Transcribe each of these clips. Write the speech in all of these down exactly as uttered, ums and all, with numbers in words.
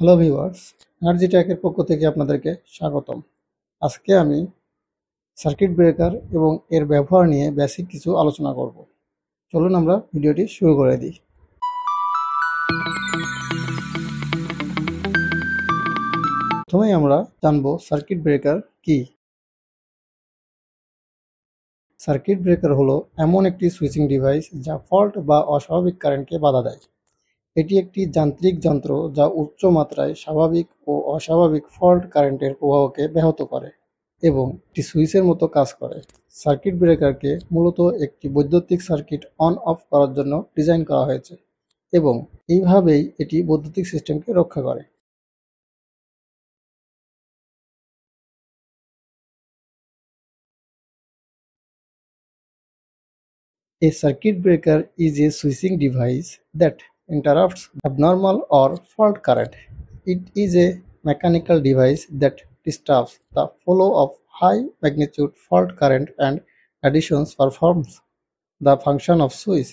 Hello viewers, energy টেকের পক্ষ থেকে আপনাদেরকে স্বাগতম। আজকে আমি সার্কিট ব্রেকার এবং এর ব্যবহার নিয়ে বেসিক কিছু আলোচনা করব। চলুন আমরা ভিডিওটি শুরু করে দিই। প্রথমেই আমরা জানব সার্কিট ব্রেকার কি। সার্কিট ব্রেকার হলো এমন একটি সুইচিং ডিভাইস যা ফল্ট বা অস্বাভাবিক কারেন্টকে বাধা দেয়। এটি একটি যান্ত্রিক যন্ত্র যা উচ্চ মাত্রায় স্বাভাবিক ও অস্বাভাবিক ফল্ট কারেন্টের প্রবাহকে ব্যাহত করে এবং একটি সুইচের মতো কাজ করে। সার্কিট ব্রেকারকে মূলত একটি বৈদ্যুতিক সার্কিট অন অফ করার জন্য ডিজাইন করা হয়েছে এবং এইভাবেই এটি বৈদ্যুতিক সিস্টেমকে রক্ষা করে। A circuit breaker is a switching device that interrupts abnormal or fault current. It is a mechanical device that disturbs the flow of high magnitude fault current and additions performs the function of switch.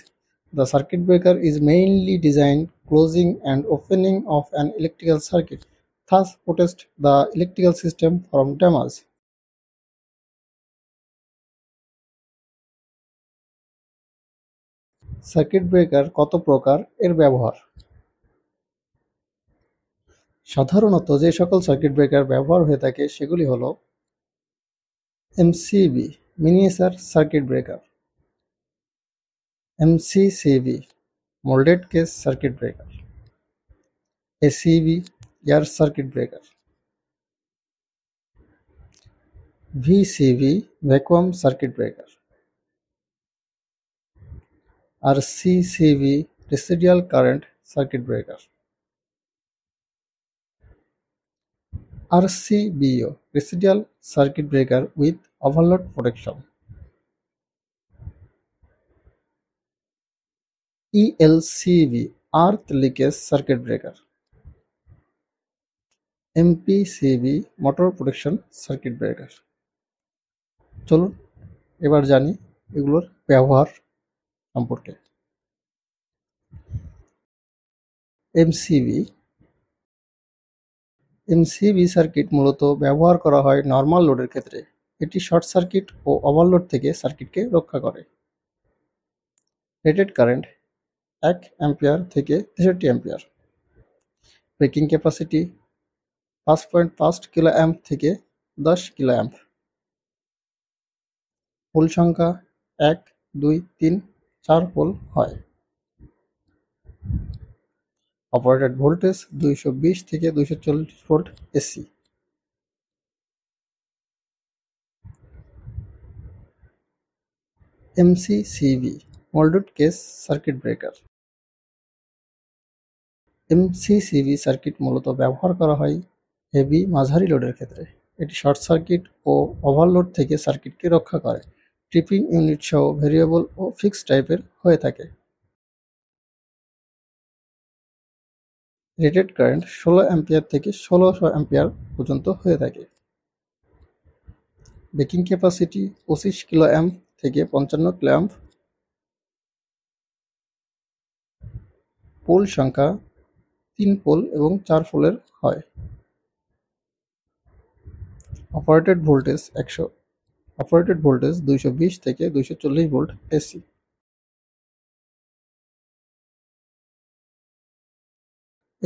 The circuit breaker is mainly designed closing and opening of an electrical circuit, thus protects the electrical system from damage. Circuit breaker কত প্রকার, এর ব্যবহার। সাধারণত যে সকল circuit breaker ব্যবহার হয়ে থাকে সেগুলি হলো MCB miniature circuit breaker, MCCB moulded case circuit breaker, ACB air circuit breaker, VCB vacuum circuit breaker, R C C B residual current circuit breaker, R C B O residual circuit breaker with overload protection, E L C B earth leakage circuit breaker, M P C B motor protection circuit breaker। চলুন এবার জানি এগুলোর ব্যবহার সম্পর্কে। MCB MCB circuit মূলত ব্যবহার করা হয় নর্মাল লোডের ক্ষেত্রে। এটি শর্ট সার্কিট ও ওভারলোড থেকে সার্কিটকে রক্ষা করে। রেটেড কারেন্ট এক অ্যাম্পিয়ার থেকে তেষট্টি অ্যাম্পিয়ার, ব্রেকিং ক্যাপাসিটি পাঁচ পয়েন্ট পাঁচ কিলো অ্যাম্প থেকে দশ কিলো অ্যাম্প, পোল সংখ্যা এক দুই তিন চার পোল হয়। অপারেটেড ভোল্টেজ দুইশো বিশ থেকে দুইশো চল্লিশ volt AC. MCCB moulded case circuit breaker. MCCB circuit মূলত ব্যবহার করা হয় হেভি মাঝারি লোডের ক্ষেত্রে। এটি শর্ট সার্কিট ও ওভারলোড থেকে সার্কিটকে রক্ষা করে। ট্রিপিং ইউনিট সহ ভেরিয়েবল ও ফিক্স টাইপের হয়ে থাকে। রেটেড কারেন্ট ষোলো অ্যাম্পিয়ার থেকে ষোলোশো অ্যাম্পিয়ার পর্যন্ত হয়ে থাকে। ব্রেকিং ক্যাপাসিটি পঁচিশ কিলো অ্যাম্প থেকে পঞ্চান্ন কিলো অ্যাম্প, পোল সংখ্যা তিন পোল এবং চার পোলের হয়। অপারেটেড ভোল্টেজ একশো অপারেটেড ভোল্টেজ দুইশো বিশ থেকে দুইশো চল্লিশ volt AC.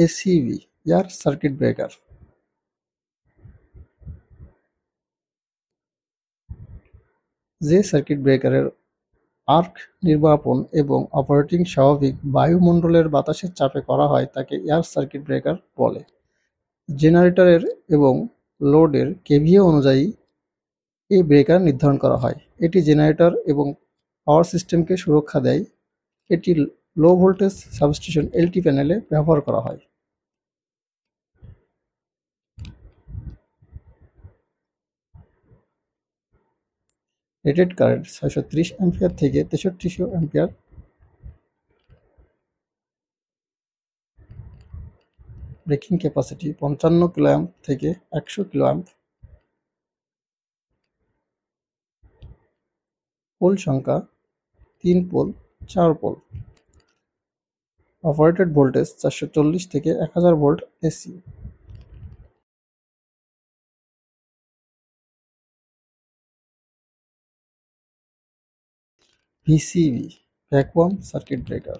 ACB air circuit breaker. যে সার্কিট ব্রেকারের আর্ক নির্বাপন এবং অপারেটিং স্বাভাবিক বায়ুমণ্ডলের বাতাসের চাপে করা হয় তাকে এয়ার সার্কিট ব্রেকার বলে। জেনারেটরের এবং লোডের কেভিএ অনুযায়ী এই ব্রেকার নির্ধারণ করা হয়। এটি জেনারেটর এবং পাওয়ার সিস্টেমকে সুরক্ষা দেয়। এটি লো ভোল্টেজ সাবস্টেশন এলটি প্যানেলে ব্যবহার করা হয়। রেটেড কারেন্ট ছয়শো ত্রিশ অ্যাম্পিয়ার থেকে তেষট্টিশো অ্যাম্পিয়ার, ব্রেকিং ক্যাপাসিটি পঞ্চান্ন কিলো অ্যাম্প থেকে একশো কিলো অ্যাম্প, পোল সংখ্যা তিন পোল চার পোল, অপারেটেড ভোল্টেজ চারশো চল্লিশ থেকে এক হাজার volt AC. VCB vacuum circuit breaker.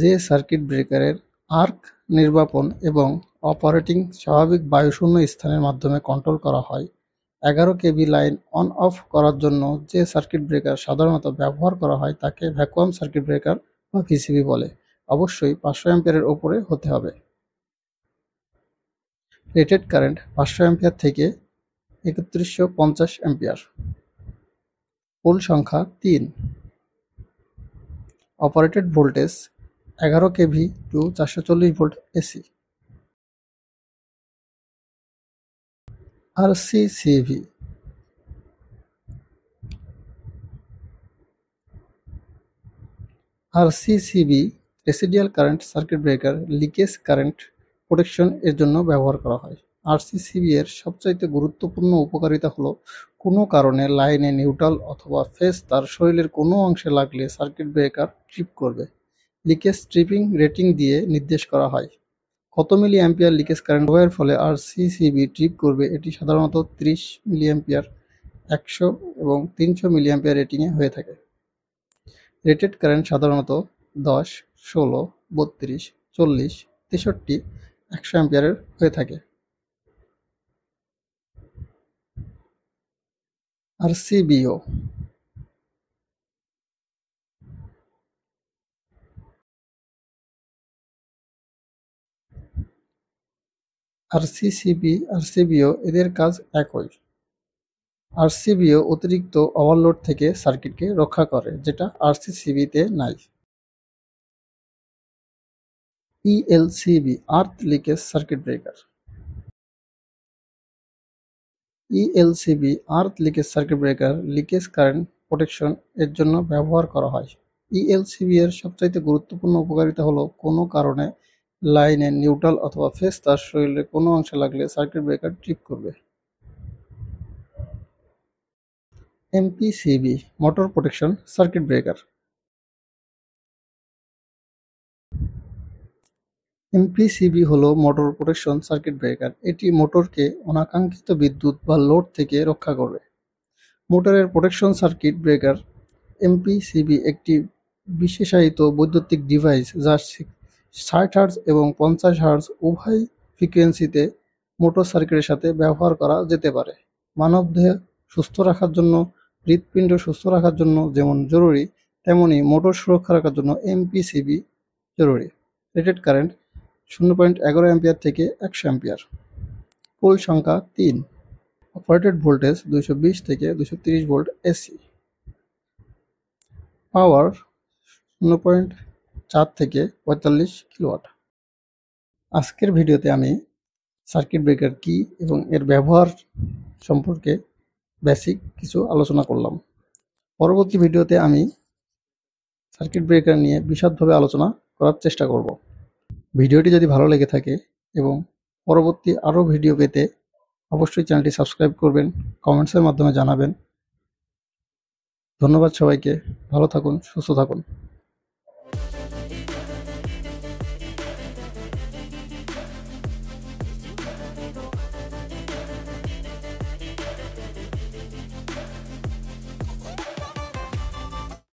যে সার্কিট ব্রেকারের আর্ক নির্বাপন এবং অপারেটিং স্বাভাবিক বায়ুশূন্য স্থানের মাধ্যমে কন্ট্রোল করা হয়। এগারো কেবি লাইন অন অফ করার জন্য যে সার্কিট ব্রেকার সাধারণত ব্যবহার করা হয় তাকে ভ্যাকুয়াম সার্কিট ব্রেকার বা ভিসিবি বলে। অবশ্যই পাঁচশো অ্যাম্পিয়ারের ওপরে হতে হবে। রেটেড কারেন্ট পাঁচশো অ্যাম্পিয়ার থেকে একত্রিশশো পঞ্চাশ অ্যাম্পিয়ার। পোল সংখ্যা তিন। অপারেটেড ভোল্টেজ এগারো কেভি টু চারশো চল্লিশ volt AC. RCCB RCCB residual current circuit breaker leakage current protection এর জন্য ব্যবহার করা হয়। আরসিসিবি এর সবচাইতে গুরুত্বপূর্ণ উপকারিতা হলো কোনো কারণে লাইনে নিউট্রাল অথবা ফেজ তার শরীরের কোনো অংশে লাগলে সার্কিট ব্রেকার ট্রিপ করবে। লিকেজ ট্রিপিং রেটিং দিয়ে নির্দেশ করা হয়। কত মিলি অ্যাম্পিয়ার লিকেজ কারেন্ট হওয়ার ফলে আরসিসিবি ট্রিপ করবে এটি সাধারণত ত্রিশ মিলি অ্যাম্পিয়ার, একশো এবং তিনশো মিলি অ্যাম্পিয়ার রেটিংয়ে হয়ে থাকে। রেটেড কারেন্ট সাধারণত দশ, ষোলো, বত্রিশ, চল্লিশ, তেষট্টি, একশো অ্যাম্পিয়ারের হয়ে থাকে। আরসিবিও আরসিসিবি আরসিবিও এদের কাজ একই। আরসিবিও অতিরিক্ত ওভারলোড থেকে সার্কিটকে রক্ষা করে, যেটা আরসিসিবিতে নাই। ELCB earth leakage circuit breaker. ELCB earth leakage circuit breaker leakage current protection এর জন্য ব্যবহার করা হয়। ইএলসিবি এর সবচাইতে গুরুত্বপূর্ণ উপকারিতা হলো কোনো কারণে লাইনে নিউট্রাল অথবা ফেজ তার শরীরে কোনো অংশে লাগলে সার্কিট ব্রেকার ট্রিপ করবে। MPCB motor protection circuit breaker. MPCB হলো মোটর প্রোটেকশন সার্কিট ব্রেকার। এটি মোটরকে অনাকাঙ্ক্ষিত বিদ্যুৎ বা লোড থেকে রক্ষা করবে। মোটরের প্রোটেকশন সার্কিট ব্রেকার এমপিসিবি একটি বিশেষায়িত বৈদ্যুতিক ডিভাইস যা ষাট হার্জ এবং পঞ্চাশ হার্জ উভয় ফ্রিকোয়েন্সিতে মোটর সার্কিটের সাথে ব্যবহার করা যেতে পারে। মানবদেহ সুস্থ রাখার জন্য, হৃৎপিণ্ড সুস্থ রাখার জন্য যেমন জরুরি, তেমনি মোটর সুরক্ষা রাখার জন্য এমপিসিবি জরুরি। রেটেড কারেন্ট শূন্য পয়েন্ট এগারো অ্যাম্পিয়ার থেকে একশো অ্যাম্পিয়ার। পোল সংখ্যা তিন। অপারেটেড ভোল্টেজ দুইশো বিশ থেকে দুশো তিরিশ ভোল্ট এসি। পাওয়ার শূন্য পয়েন্ট চার থেকে পঁয়তাল্লিশ কিলোওয়াট। আজকের ভিডিওতে আমি সার্কিট ব্রেকার কি এবং এর ব্যবহার সম্পর্কে বেসিক কিছু আলোচনা করলাম। পরবর্তী ভিডিওতে আমি সার্কিট ব্রেকার নিয়ে বিশদভাবে আলোচনা করার চেষ্টা করব। ভিডিওটি যদি ভালো লেগে থাকে এবং পরবর্তী আরও ভিডিও পেতে অবশ্যই চ্যানেলটি সাবস্ক্রাইব করবেন, কমেন্টসের মাধ্যমে জানাবেন। ধন্যবাদ সবাইকে, ভালো থাকুন, সুস্থ থাকুন।